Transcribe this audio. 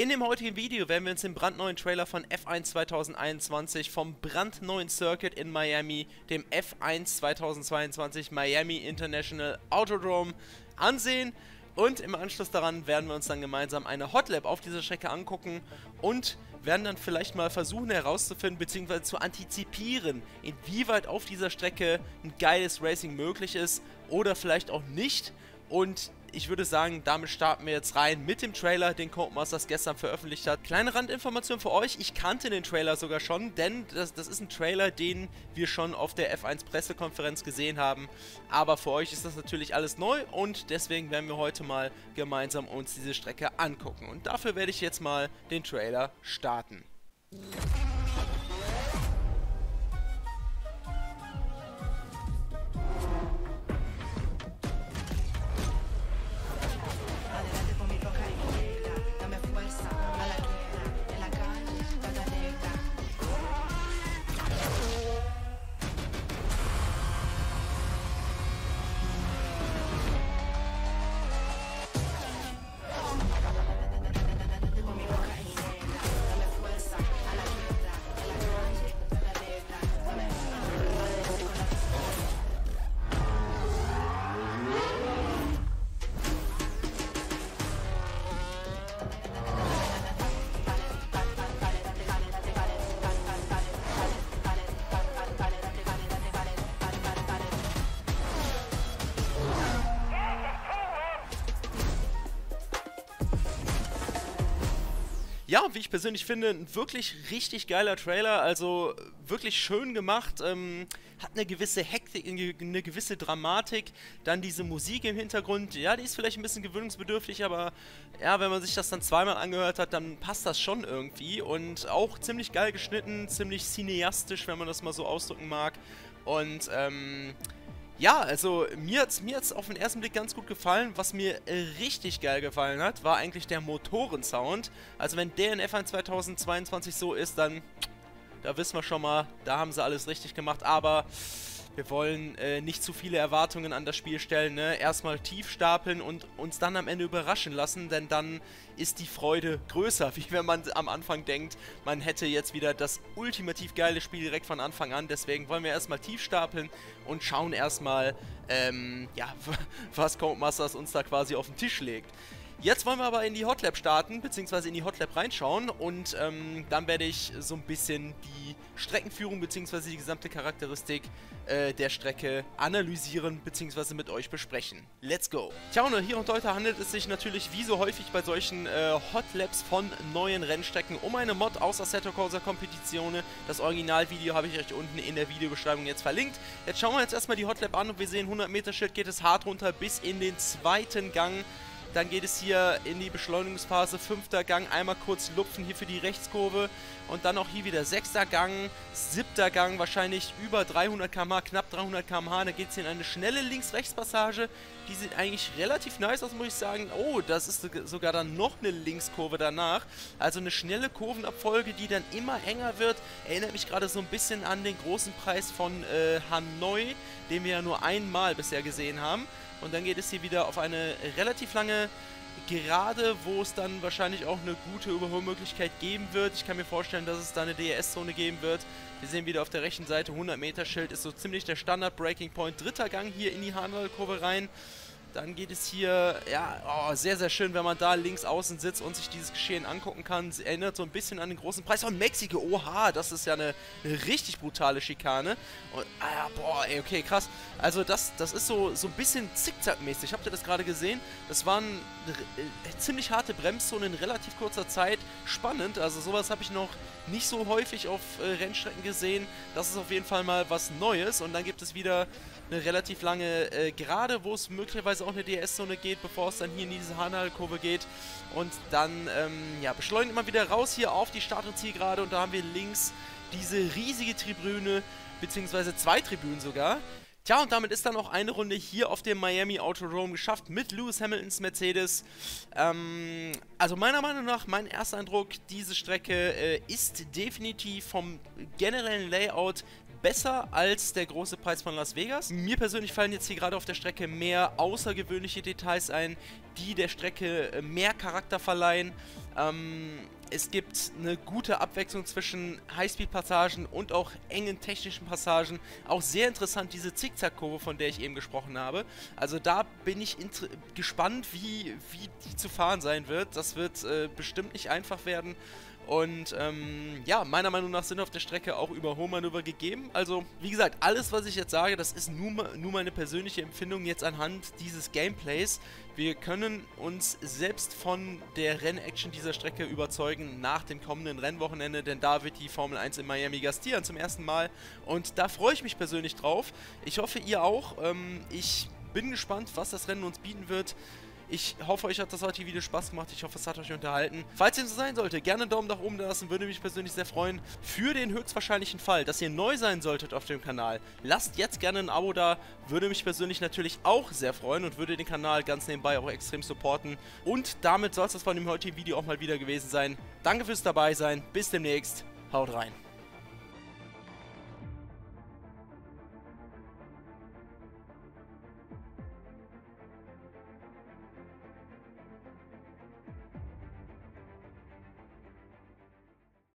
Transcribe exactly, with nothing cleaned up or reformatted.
In dem heutigen Video werden wir uns den brandneuen Trailer von F eins zweitausendeinundzwanzig vom brandneuen Circuit in Miami, dem F eins zweitausendzweiundzwanzig Miami International Autodrome, ansehen. Und im Anschluss daran werden wir uns dann gemeinsam eine Hotlap auf dieser Strecke angucken und werden dann vielleicht mal versuchen herauszufinden bzw. zu antizipieren, inwieweit auf dieser Strecke ein geiles Racing möglich ist oder vielleicht auch nicht. Und ich würde sagen, damit starten wir jetzt rein mit dem Trailer, den Codemasters gestern veröffentlicht hat. Kleine Randinformation für euch, ich kannte den Trailer sogar schon, denn das, das ist ein Trailer, den wir schon auf der F eins Pressekonferenz gesehen haben. Aber für euch ist das natürlich alles neu und deswegen werden wir heute mal gemeinsam uns diese Strecke angucken. Und dafür werde ich jetzt mal den Trailer starten. Ja, wie ich persönlich finde, ein wirklich richtig geiler Trailer, also wirklich schön gemacht, ähm, hat eine gewisse Hektik, eine gewisse Dramatik, dann diese Musik im Hintergrund, ja, die ist vielleicht ein bisschen gewöhnungsbedürftig, aber ja, wenn man sich das dann zweimal angehört hat, dann passt das schon irgendwie und auch ziemlich geil geschnitten, ziemlich cineastisch, wenn man das mal so ausdrücken mag und ähm... ja, also mir hat es mir hat's auf den ersten Blick ganz gut gefallen. Was mir äh, richtig geil gefallen hat, war eigentlich der Motorensound. Also wenn der in F eins zweitausendzweiundzwanzig so ist, dann, da wissen wir schon mal, da haben sie alles richtig gemacht. Aber wir wollen äh, nicht zu viele Erwartungen an das Spiel stellen, ne? Erstmal tief stapeln und uns dann am Ende überraschen lassen, denn dann ist die Freude größer, wie wenn man am Anfang denkt, man hätte jetzt wieder das ultimativ geile Spiel direkt von Anfang an. Deswegen wollen wir erstmal tief stapeln und schauen erstmal, ähm, ja, was Codemasters uns da quasi auf den Tisch legt. Jetzt wollen wir aber in die Hotlap starten, beziehungsweise in die Hotlap reinschauen und ähm, dann werde ich so ein bisschen die Streckenführung, beziehungsweise die gesamte Charakteristik äh, der Strecke analysieren, beziehungsweise mit euch besprechen. Let's go! Tja, und hier und heute handelt es sich natürlich wie so häufig bei solchen äh, Hotlaps von neuen Rennstrecken um eine Mod aus Assetto Corsa Competizione. Das Originalvideo habe ich euch unten in der Videobeschreibung jetzt verlinkt. Jetzt schauen wir uns erstmal die Hotlap an und wir sehen, hundert Meter Schild geht es hart runter bis in den zweiten Gang. Dann geht es hier in die Beschleunigungsphase, fünfter Gang, einmal kurz lupfen hier für die Rechtskurve und dann auch hier wieder sechster Gang, siebter Gang, wahrscheinlich über dreihundert Kilometer pro Stunde, knapp dreihundert Kilometer pro Stunde, da geht es hier in eine schnelle Links-Rechts-Passage, die sieht eigentlich relativ nice aus, muss ich sagen. Oh, das ist sogar dann noch eine Linkskurve danach, also eine schnelle Kurvenabfolge, die dann immer enger wird, erinnert mich gerade so ein bisschen an den großen Preis von äh, Hanoi, den wir ja nur einmal bisher gesehen haben. Und dann geht es hier wieder auf eine relativ lange Gerade, wo es dann wahrscheinlich auch eine gute Überholmöglichkeit geben wird. Ich kann mir vorstellen, dass es da eine D R S-Zone geben wird. Wir sehen wieder auf der rechten Seite, hundert Meter Schild ist so ziemlich der Standard-Breaking-Point. Dritter Gang hier in die Hanoi-Kurve rein. Dann geht es hier, ja, oh, sehr, sehr schön, wenn man da links außen sitzt und sich dieses Geschehen angucken kann. Es erinnert so ein bisschen an den großen Preis von Mexiko. Oha, das ist ja eine, eine richtig brutale Schikane. Und, ah, boah, ey, okay, krass. Also das, das ist so, so ein bisschen zickzackmäßig. Habt ihr das gerade gesehen? Das waren äh, ziemlich harte Bremszonen in relativ kurzer Zeit. Spannend, also sowas habe ich noch nicht so häufig auf äh, Rennstrecken gesehen. Das ist auf jeden Fall mal was Neues. Und dann gibt es wieder eine relativ lange äh, Gerade, wo es möglicherweise auch eine D R S-Zone geht, bevor es dann hier in diese Hanal-Kurve geht und dann ähm, ja, beschleunigt man wieder raus hier auf die Start- und Zielgerade und da haben wir links diese riesige Tribüne, beziehungsweise zwei Tribünen sogar. Tja, und damit ist dann auch eine Runde hier auf dem Miami Autodrome geschafft mit Lewis Hamiltons Mercedes. Ähm, also meiner Meinung nach, mein erster Eindruck, diese Strecke äh, ist definitiv vom generellen Layout besser als der große Preis von Las Vegas. Mir persönlich fallen jetzt hier gerade auf der Strecke mehr außergewöhnliche Details ein, die der Strecke mehr Charakter verleihen. Ähm, es gibt eine gute Abwechslung zwischen Highspeed-Passagen und auch engen technischen Passagen. Auch sehr interessant diese Zickzack-Kurve, von der ich eben gesprochen habe. Also da bin ich gespannt, wie, wie die zu fahren sein wird. Das wird äh, bestimmt nicht einfach werden. Und ähm, ja, meiner Meinung nach sind auf der Strecke auch Überholmanöver gegeben. Also, wie gesagt, alles, was ich jetzt sage, das ist nur, nur meine persönliche Empfindung jetzt anhand dieses Gameplays. Wir können uns selbst von der Rennaction dieser Strecke überzeugen nach dem kommenden Rennwochenende, denn da wird die Formel eins in Miami gastieren zum ersten Mal. Und da freue ich mich persönlich drauf. Ich hoffe, ihr auch. Ähm, ich bin gespannt, was das Rennen uns bieten wird. Ich hoffe, euch hat das heutige Video Spaß gemacht. Ich hoffe, es hat euch unterhalten. Falls dem so sein sollte, gerne einen Daumen nach oben lassen. Würde mich persönlich sehr freuen. Für den höchstwahrscheinlichen Fall, dass ihr neu sein solltet auf dem Kanal, lasst jetzt gerne ein Abo da. Würde mich persönlich natürlich auch sehr freuen und würde den Kanal ganz nebenbei auch extrem supporten. Und damit soll es das von dem heutigen Video auch mal wieder gewesen sein. Danke fürs Dabeisein. Bis demnächst. Haut rein.